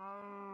No.